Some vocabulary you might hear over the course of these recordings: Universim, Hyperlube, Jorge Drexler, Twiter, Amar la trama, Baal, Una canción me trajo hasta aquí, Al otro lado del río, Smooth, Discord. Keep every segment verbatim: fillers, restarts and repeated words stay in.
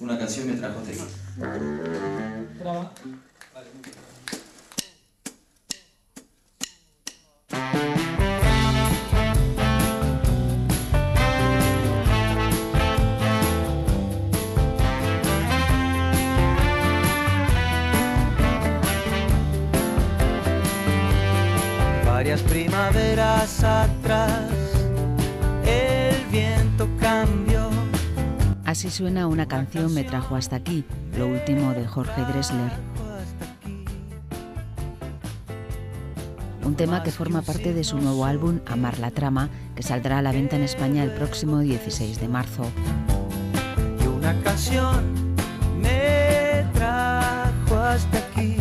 Una canción me trajo hasta aquí. Varias primaveras atrás, el viento cambió. Así suena Una canción me trajo hasta aquí, lo último de Jorge Drexler. Un tema que forma parte de su nuevo álbum Amar la trama, que saldrá a la venta en España el próximo dieciséis de marzo. Y una canción me trajo hasta aquí.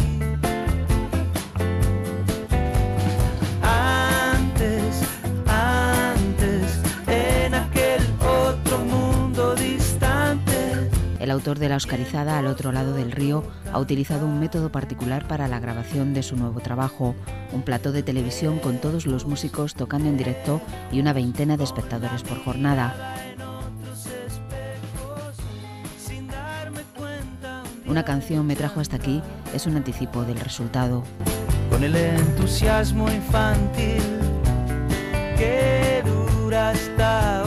El autor de la oscarizada Al otro lado del río ha utilizado un método particular para la grabación de su nuevo trabajo, un plató de televisión con todos los músicos tocando en directo y una veintena de espectadores por jornada. Una canción me trajo hasta aquí es un anticipo del resultado. Con el entusiasmo infantil que dura hasta hoy.